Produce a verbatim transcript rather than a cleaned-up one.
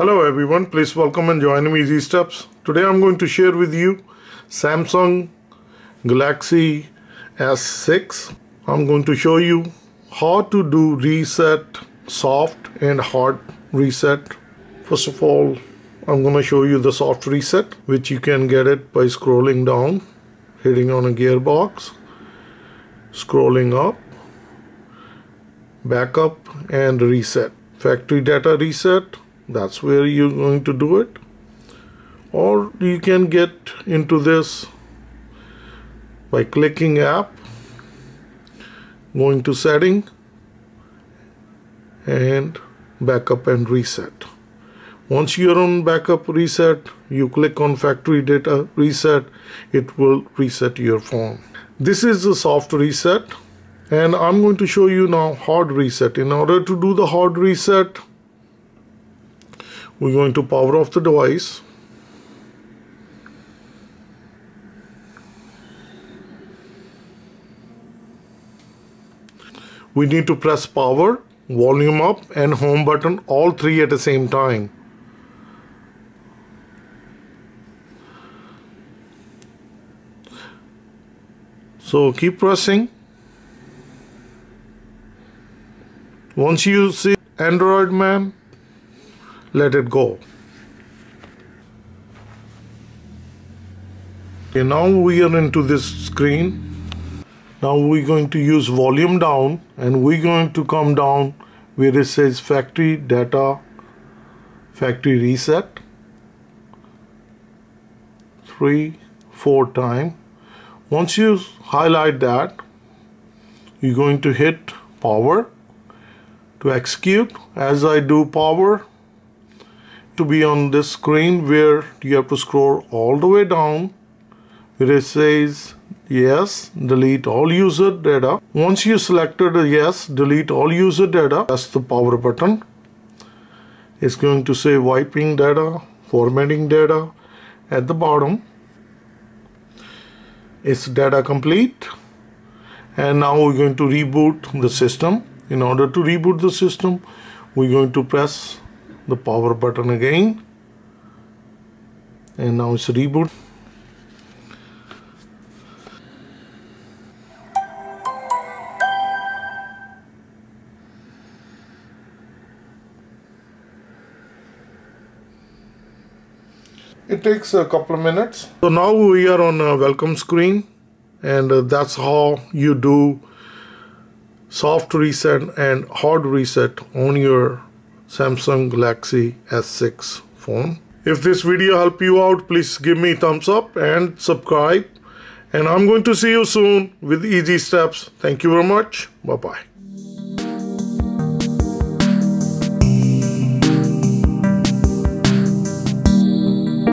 Hello everyone, please welcome and join me Easy Steps. Today I'm going to share with you Samsung Galaxy S six. I'm going to show you how to do reset, soft and hard reset. First of all, I'm going to show you the soft reset, which you can get it by scrolling down, hitting on a gearbox, scrolling up, back up and reset. Factory data reset, that's where you're going to do it, or you can get into this by clicking app, going to setting and backup and reset. Once you're on backup reset, you click on factory data reset, it will reset your phone. This is a soft reset, and I'm going to show you now hard reset. In order to do the hard reset, we're going to power off the device. We need to press power, volume up and home button, all three at the same time. So keep pressing. Once you see Android Man, let it go. Okay, now we are into this screen. Now we're going to use volume down and we're going to come down where it says factory data, factory reset three, four time. Once you highlight that, you're going to hit power to execute. As I do power, to be on this screen where you have to scroll all the way down where it says yes, delete all user data. Once you selected a yes, delete all user data, press the power button. It's going to say wiping data, formatting data. At the bottom it's data complete, and now we're going to reboot the system. In order to reboot the system, we're going to press the power button again, and now it's reboot. It takes a couple of minutes. So now we are on a welcome screen, and that's how you do soft reset and hard reset on your Samsung Galaxy S six phone. If this video helped you out, please give me a thumbs up and subscribe. And I'm going to see you soon with Easy Steps. Thank you very much. Bye bye.